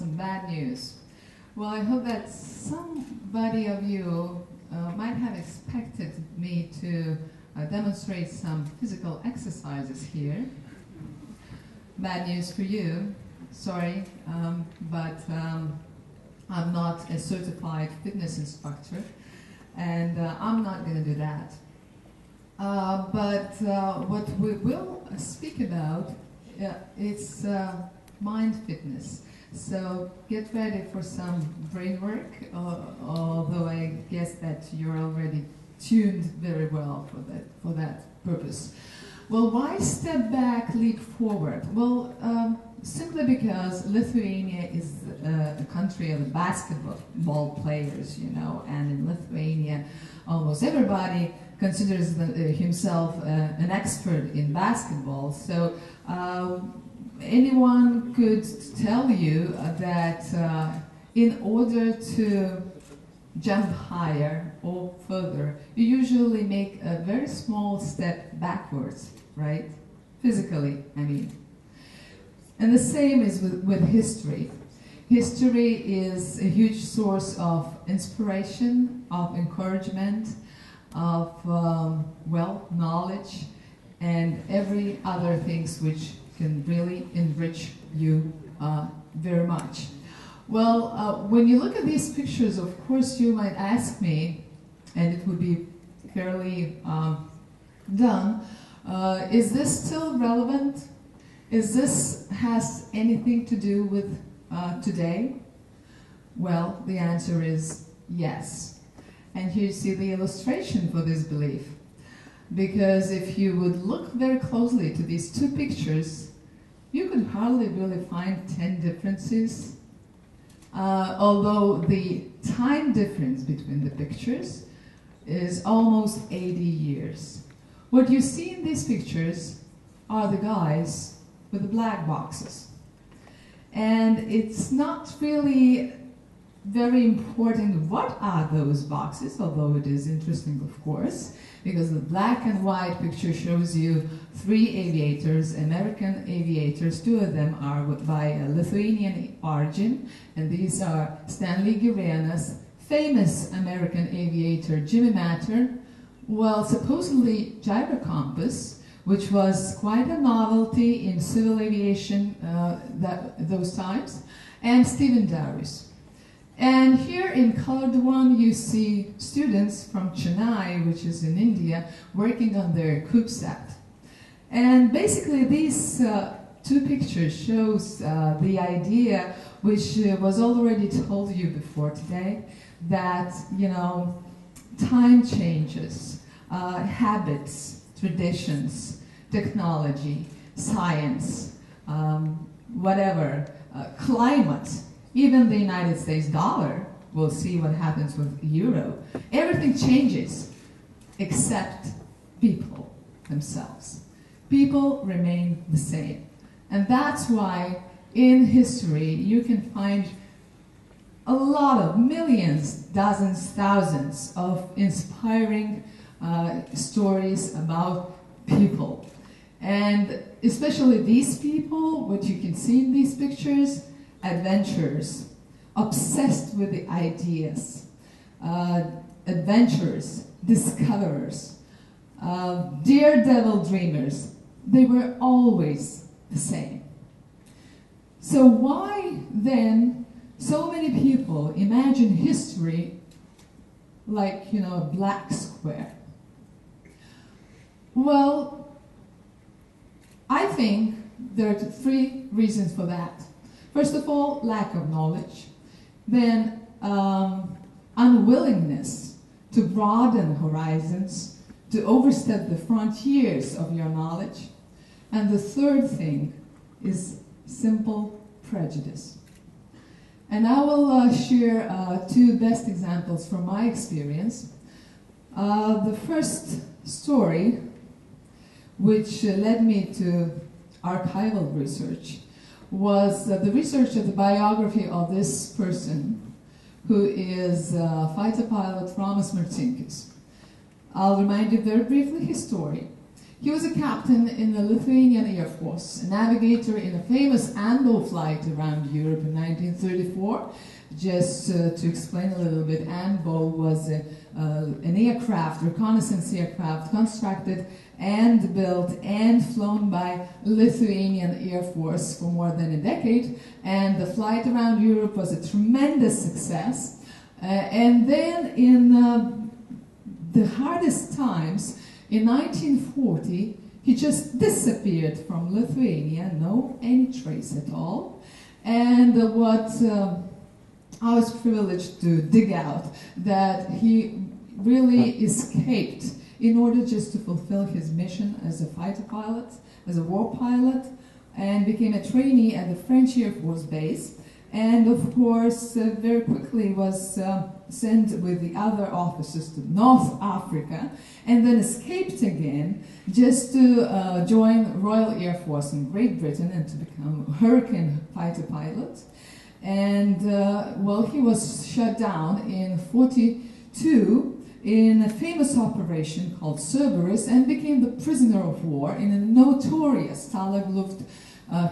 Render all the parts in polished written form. some bad news. Well, I hope that somebody of you might have expected me to demonstrate some physical exercises here. Bad news for you, sorry, but I'm not a certified fitness instructor, and I'm not going to do that. But what we will speak about is mind fitness. So get ready for some brain work, although I guess that you're already tuned very well for that purpose. Well, why step back, leap forward? Well, simply because Lithuania is a country of basketball players, you know, and in Lithuania almost everybody considers himself an expert in basketball. So anyone could tell you that in order to jump higher or further, you usually make a very small step backwards, right? Physically, I mean. And the same is with history. History is a huge source of inspiration, of encouragement, of, well, knowledge, and every other things which can really enrich you very much. Well, when you look at these pictures, of course, you might ask me, and it would be fairly dumb, is this still relevant? Is this has anything to do with today? Well, the answer is yes. And here you see the illustration for this belief. Because if you would look very closely to these two pictures, you could hardly really find 10 differences. Although the time difference between the pictures is almost 80 years. What you see in these pictures are the guys with the black boxes. And it's not really very important what are those boxes, although it is interesting, of course, because the black and white picture shows you three aviators, American aviators. Two of them are by a Lithuanian origin, and these are Stanley Girėnas, famous American aviator Jimmy Mattern, well, supposedly gyrocompass, which was quite a novelty in civil aviation those times, and Steven Darius. And here in colored one, you see students from Chennai, which is in India, working on their CubeSat. And basically, these two pictures shows the idea, which was already told you before today, that, you know, time changes, habits, traditions, technology, science, whatever, climate, even the United States dollar, we'll see what happens with the euro. Everything changes except people themselves. People remain the same. And that's why in history you can find a lot of millions, dozens, thousands of inspiring stories about people. And especially these people, what you can see in these pictures, adventurers, obsessed with the ideas, adventurers, discoverers, daredevil dreamers, they were always the same. So why then so many people imagine history like, you know, a black square? Well, I think there are three reasons for that. First of all, lack of knowledge, then unwillingness to broaden horizons, to overstep the frontiers of your knowledge, and the third thing is simple prejudice. And I will share two best examples from my experience. The first story, which led me to archival research, was the research of the biography of this person, who is fighter pilot Romas Martinkus. I'll remind you very briefly his story. He was a captain in the Lithuanian Air Force, a navigator in a famous Anbo flight around Europe in 1934. Just to explain a little bit, Anbo was an aircraft, reconnaissance aircraft, constructed and built and flown by Lithuanian Air Force for more than a decade. And the flight around Europe was a tremendous success. And then in the hardest times, in 1940, he just disappeared from Lithuania, no any trace at all. And what I was privileged to dig out, that he really escaped in order just to fulfill his mission as a fighter pilot, as a war pilot, and became a trainee at the French Air Force Base. And of course, very quickly was sent with the other officers to North Africa, and then escaped again just to join Royal Air Force in Great Britain and to become a hurricane fighter pilot. And well, he was shut down in 1942 in a famous operation called Cerberus, and became the prisoner of war in a notorious Stalag Luft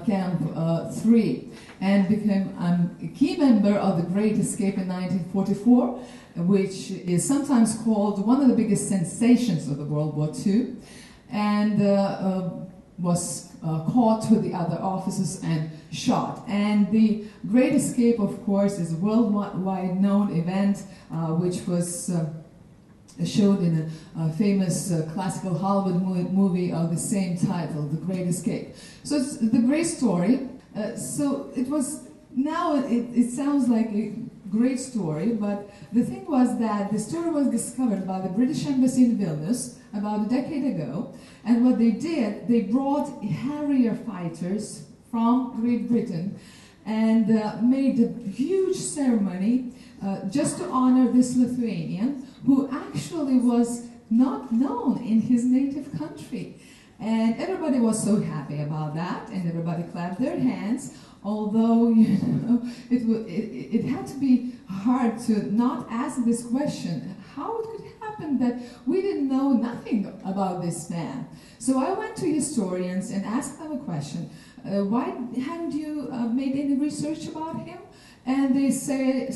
Camp 3, and became a key member of The Great Escape in 1944, which is sometimes called one of the biggest sensations of the World War II, and was caught with the other officers and shot. And The Great Escape, of course, is a worldwide known event, which was showed in a famous classical Hollywood movie of the same title, The Great Escape. So it's the great story. So it was, now it sounds like a great story, but the thing was that the story was discovered by the British Embassy in Vilnius about a decade ago, and what they did, they brought Harrier fighters from Great Britain and made a huge ceremony just to honor this Lithuanian, who actually was not known in his native country. And everybody was so happy about that, and everybody clapped their hands, although, you know, it had to be hard to not ask this question, how it could happen that we didn't know nothing about this man. So I went to historians and asked them a question, why haven't you made any research about him? And they said,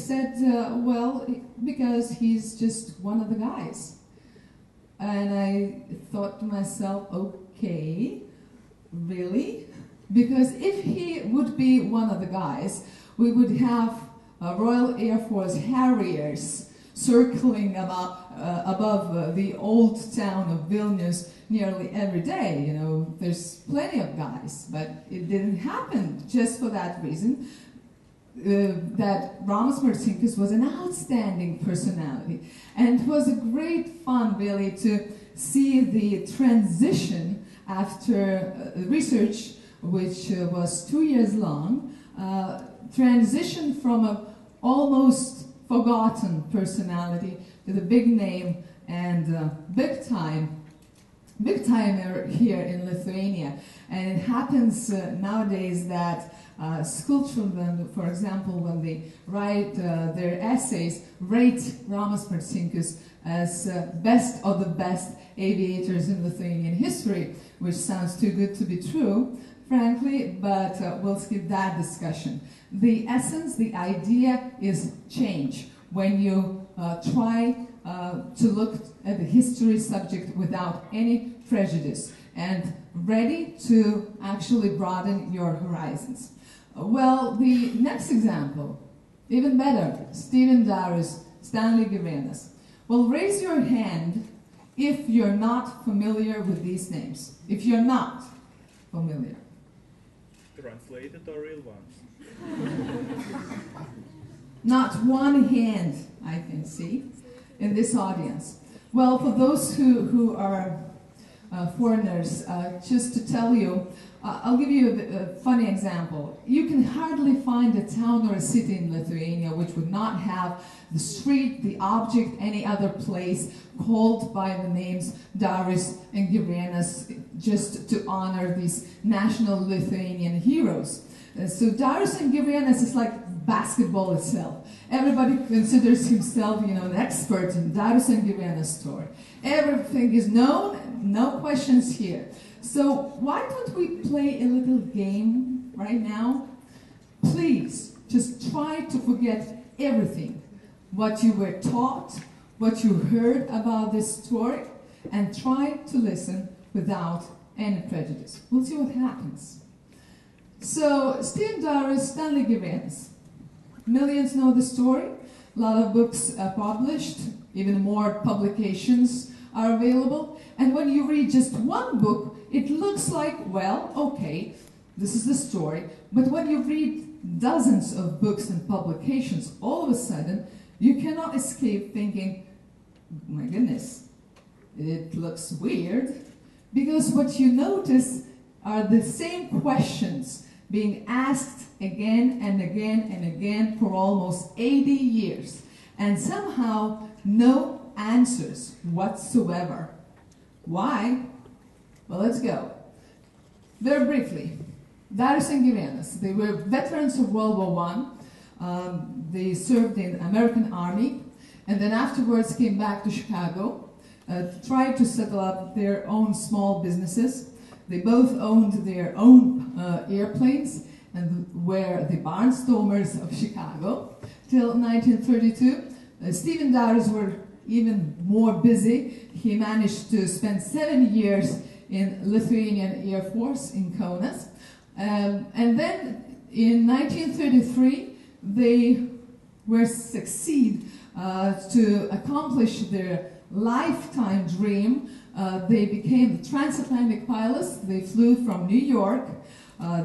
well, because he's just one of the guys. And I thought to myself, okay, really? Because if he would be one of the guys, we would have Royal Air Force Harriers circling above the old town of Vilnius nearly every day. You know, there's plenty of guys, but it didn't happen just for that reason. That Romas Martinkus was an outstanding personality, and it was a great fun really to see the transition after research, which was 2 years long, transition from a almost forgotten personality to the big name and big timer here in Lithuania. And it happens nowadays that school children, for example, when they write their essays, rate Romas Marcinkus as best of the best aviators in Lithuanian history, which sounds too good to be true, frankly, but we'll skip that discussion. The essence, the idea is change. When you try to look at the history subject without any prejudice and ready to actually broaden your horizons. Well, the next example, even better, Steven Darius, Stanley Girėnas. Well, raise your hand if you're not familiar with these names. If you're not familiar. Translated or real ones? Not one hand I can see in this audience. Well, for those who are foreigners, just to tell you, I'll give you a funny example. You can hardly find a town or a city in Lithuania which would not have the street, the object, any other place called by the names Darius and Girėnas, just to honor these national Lithuanian heroes. So Darius and Girėnas is like basketball itself. Everybody considers himself, you know, an expert in Darius and Girėnas story. Everything is known. no questions here. So why don't we play a little game right now? Please, just try to forget everything, what you were taught, what you heard about this story, and try to listen without any prejudice. We'll see what happens. So, Steven Darius, Stanley Girėnas. Millions know the story. A lot of books are published. Even more publications are available. And when you read just one book, it looks like, well, okay, this is the story. But when you read dozens of books and publications, all of a sudden, you cannot escape thinking, oh my goodness, it looks weird. Because what you notice are the same questions being asked again and again and again for almost 80 years. And somehow, no answers whatsoever. Why? Well, let's go. Very briefly, Darius and Girėnas, they were veterans of World War I. They served in the American Army, and then afterwards came back to Chicago, tried to settle up their own small businesses. They both owned their own airplanes and were the barnstormers of Chicago till 1932. Steven Darius were even more busy. He managed to spend 7 years in Lithuanian Air Force in Kaunas. And then in 1933, they were succeed to accomplish their lifetime dream. They became transatlantic pilots. They flew from New York.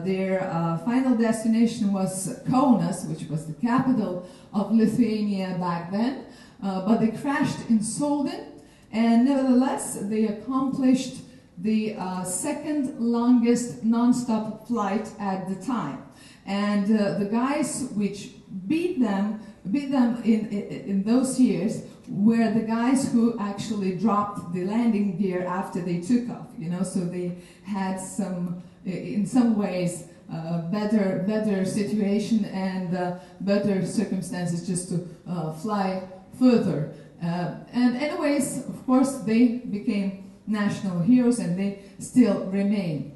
Their final destination was Kaunas, which was the capital of Lithuania back then, but they crashed in Soldin, and nevertheless they accomplished the second longest non-stop flight at the time. And the guys which beat them in those years were the guys who actually dropped the landing gear after they took off, you know, so they had some, in some ways, better situation and better circumstances just to fly further. And anyways, of course, they became national heroes and they still remain.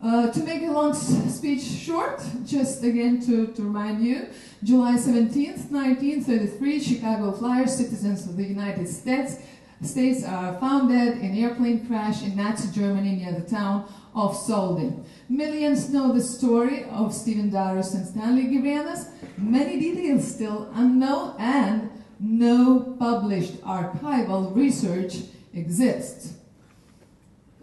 To make a long speech short, just again to remind you, July 17th, 1933, Chicago Flyers, citizens of the United States are found dead in airplane crash in Nazi Germany near the town of Soldin. Millions know the story of Steven Darius and Stanley Girėnas. Many details still unknown, and no published archival research exists.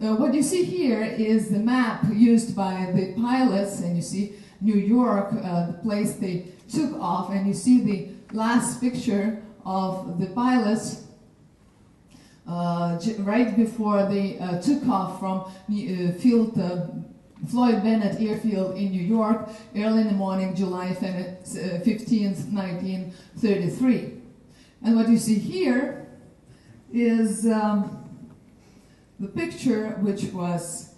What you see here is the map used by the pilots, and you see New York, the place they took off, and you see the last picture of the pilots right before they took off from Floyd Bennett Airfield in New York, early in the morning, July 15th, 1933. And what you see here is the picture which was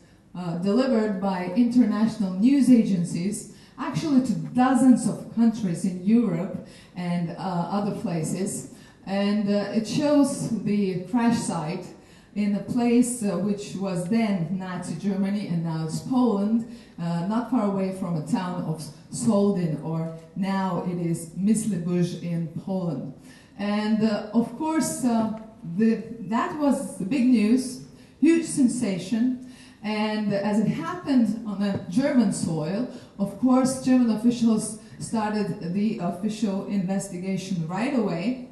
delivered by international news agencies, actually to dozens of countries in Europe and other places. And it shows the crash site in a place which was then Nazi Germany and now it's Poland, not far away from a town of Soldin, or now it is Myślibórz in Poland. And of course, that was the big news. Huge sensation, and as it happened on a German soil, of course, German officials started the official investigation right away.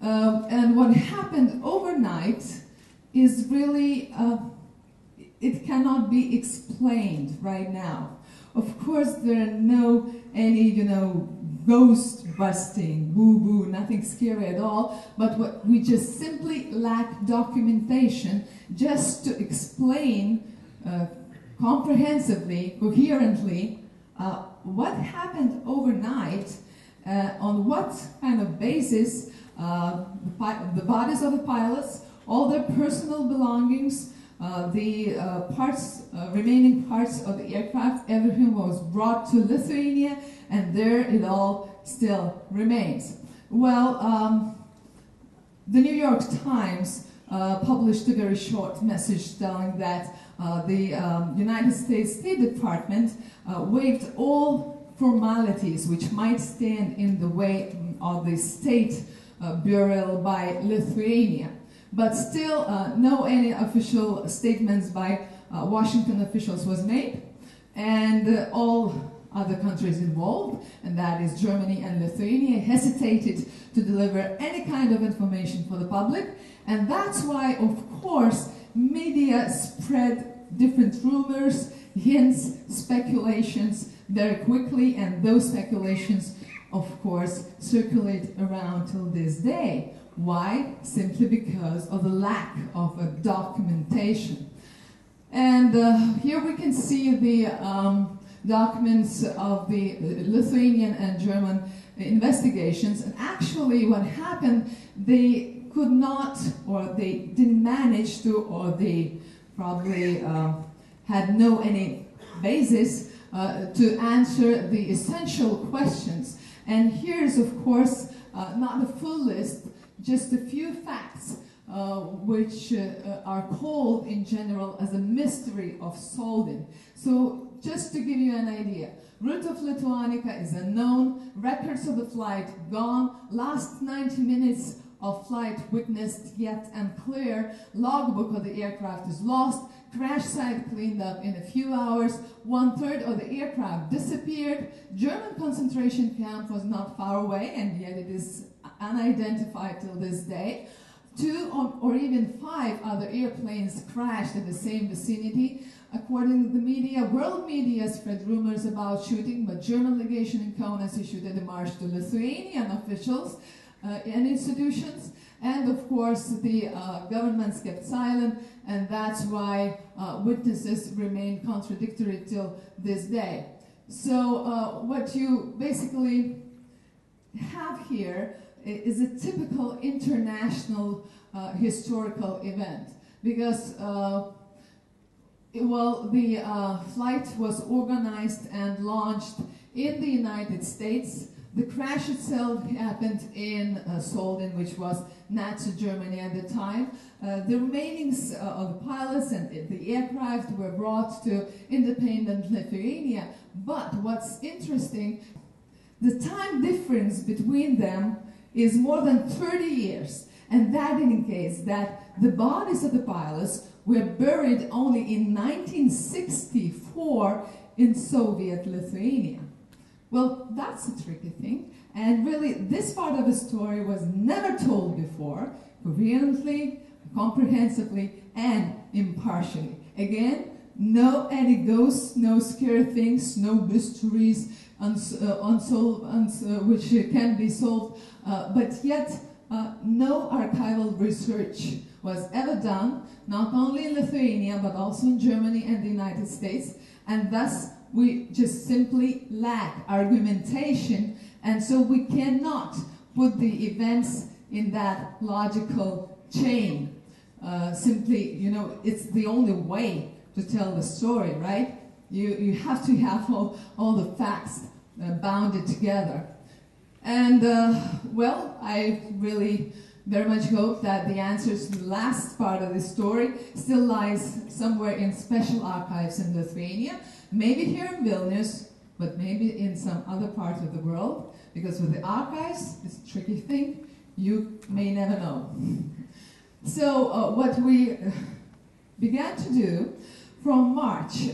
And what happened overnight is really, it cannot be explained right now. Of course, there are no any, you know, ghost busting, boo-boo, nothing scary at all, but what we just simply lack documentation just to explain comprehensively, coherently, what happened overnight, on what kind of basis the bodies of the pilots, all their personal belongings, the remaining parts of the aircraft, everything was brought to Lithuania, and there it all still remains. Well, the New York Times published a very short message telling that the United States State Department waived all formalities which might stand in the way of the state burial by Lithuania. But still, no any official statements by Washington officials was made, and all other countries involved, and that is Germany and Lithuania, hesitated to deliver any kind of information for the public. And that's why, of course, media spread different rumors, hints, speculations very quickly, and those speculations, of course, circulate around till this day. Why? Simply because of the lack of a documentation. And here we can see the documents of the Lithuanian and German investigations, and actually what happened, they could not, or they didn't manage to, or they probably had no any basis to answer the essential questions. And here's, of course, not the full list, just a few facts which are called in general as a mystery of Soldin. So, just to give you an idea, route of Lituanica is unknown, records of the flight gone, last 90 minutes of flight witnessed yet unclear, logbook of the aircraft is lost, crash site cleaned up in a few hours, 1/3 of the aircraft disappeared, German concentration camp was not far away and yet it is unidentified till this day, 2 or even 5 other airplanes crashed in the same vicinity. According to the media, world media spread rumors about shooting, but German legation in Kaunas issued a demarche to Lithuanian officials and institutions, and of course the governments kept silent, and that's why witnesses remain contradictory till this day. So what you basically have here is a typical international historical event, because well, the flight was organized and launched in the United States. The crash itself happened in Soldin, which was Nazi Germany at the time. The remainings of the pilots and the aircraft were brought to independent Lithuania. But what's interesting, the time difference between them is more than 30 years. And that indicates that the bodies of the pilots were buried only in 1964 in Soviet Lithuania. Well, that's a tricky thing, and really this part of the story was never told before, coherently, comprehensively, and impartially. Again, no any ghosts, no scary things, no mysteries which can be solved, but yet no archival research was ever done, not only in Lithuania, but also in Germany and the United States, and thus we just simply lack argumentation, and so we cannot put the events in that logical chain. Simply, you know, it's the only way to tell the story, right? You have to have all the facts bounded together. And, well, I really very much hope that the answers to the last part of the story still lies somewhere in special archives in Lithuania, maybe here in Vilnius, but maybe in some other part of the world, because with the archives, it's a tricky thing, you may never know. So what we began to do from March,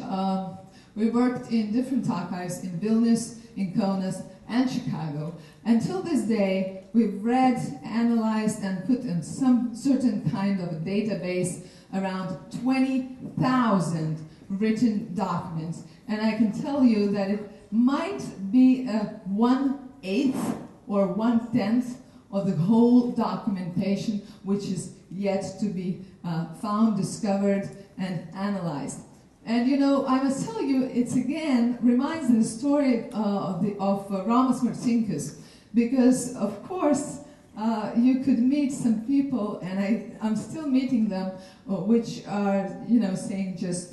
we worked in different archives in Vilnius, in Kaunas, and Chicago. Until this day, we've read, analyzed, and put in some certain kind of a database around 20,000 written documents. And I can tell you that it might be a 1/8 or 1/10 of the whole documentation which is yet to be found, discovered, and analyzed. And you know, I must tell you, it's again reminds the story of Romas Martinkus, because of course you could meet some people, and I'm still meeting them, which are, you know, saying just,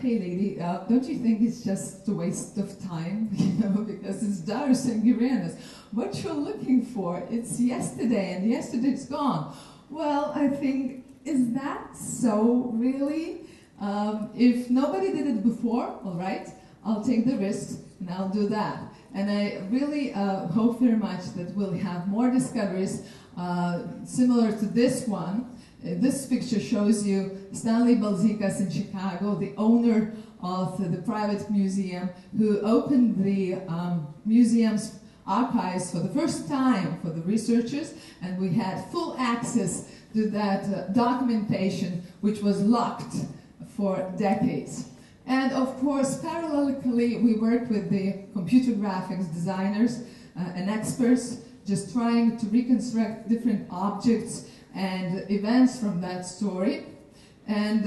hey lady, don't you think it's just a waste of time, you know, because it's Darius and Girėnas. What you're looking for, it's yesterday, and yesterday it's gone. Well, I think Is that so, really? If nobody did it before, all right, I'll take the risk and I'll do that. And I really hope very much that we'll have more discoveries similar to this one. This picture shows you Stanley Balzikas in Chicago, the owner of the private museum, who opened the museum's archives for the first time for the researchers, and we had full access to that documentation, which was locked for decades. And of course, parallelly, we work with the computer graphics designers and experts, just trying to reconstruct different objects and events from that story. And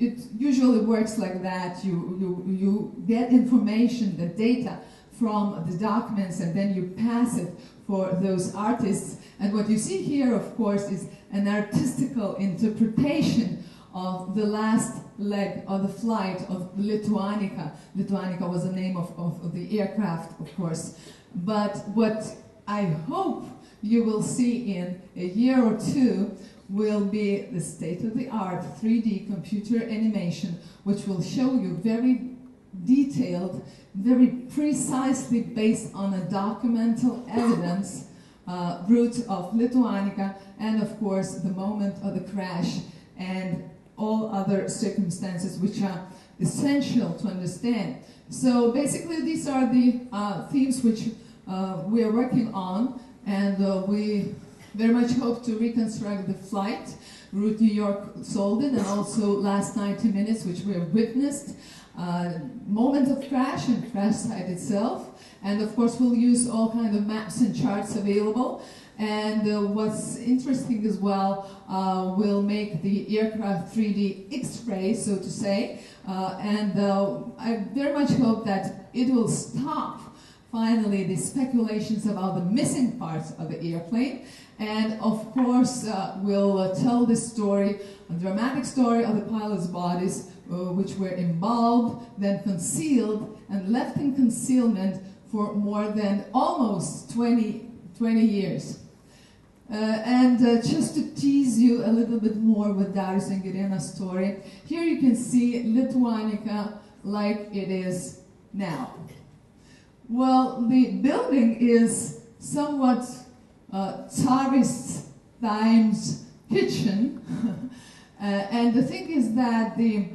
it usually works like that. You get information, the data from the documents, and then you pass it for those artists. And what you see here, of course, is an artistical interpretation of the last leg of the flight of Lituanica. Lituanica was the name of the aircraft, of course. But what I hope you will see in a year or two will be the state-of-the-art 3D computer animation, which will show you very detailed, very precisely based on a documental evidence route of Lituanica, and of course the moment of the crash and all other circumstances which are essential to understand. So basically these are the themes which we are working on, and we very much hope to reconstruct the flight route New York Soldin, and also last 90 minutes which we have witnessed, moment of crash and crash site itself, and of course we'll use all kind of maps and charts available. And what's interesting as well, we'll make the aircraft 3D X-ray, so to say, and I very much hope that it will stop finally the speculations about the missing parts of the airplane. And of course we'll tell the story, a dramatic story of the pilots' bodies, which were involved, then concealed and left in concealment for more than almost 20 years. Just to tease you a little bit more with Darius and Girėnas' story, here you can see Lituanica like it is now. Well, the building is somewhat tourist times kitchen. And the thing is that the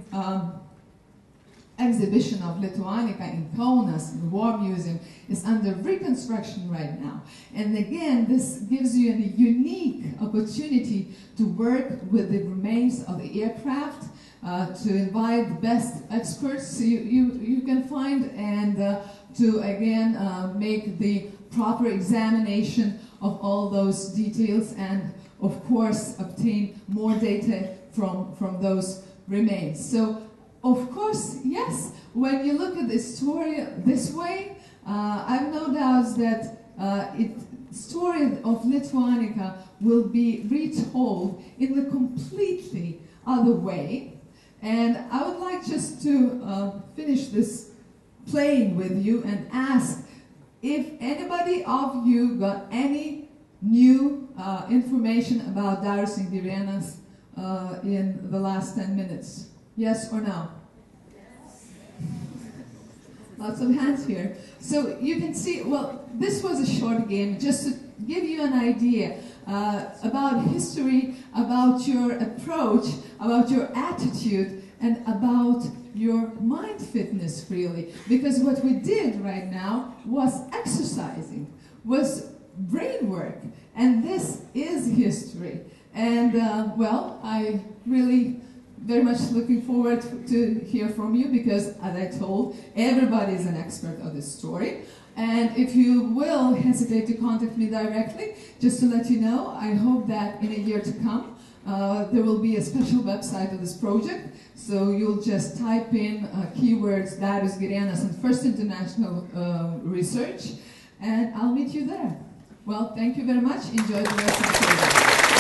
exhibition of Lituanica in Kaunas, in the War Museum, is under reconstruction right now. And again, this gives you a unique opportunity to work with the remains of the aircraft, to invite the best experts you can find, and to again make the proper examination of all those details, and of course obtain more data from those remains. So, of course, yes, when you look at the story this way, I've no doubts that the story of Lituanica will be retold in a completely other way. And I would like just to finish this playing with you and ask if anybody of you got any new information about Darius and Girėnas in the last 10 minutes. Yes or no? Yes. Lots of hands here. So you can see, well, this was a short game just to give you an idea about history, about your approach, about your attitude, and about your mind fitness, really. Because what we did right now was exercising, was brain work, and this is history. And well, I really very much looking forward to hear from you, because as I told, everybody is an expert on this story. And if you will hesitate to contact me directly, just to let you know, I hope that in a year to come, there will be a special website of this project. So you'll just type in keywords Darius Girėnas and First International Research, and I'll meet you there. Well, thank you very much. Enjoy the rest of the program.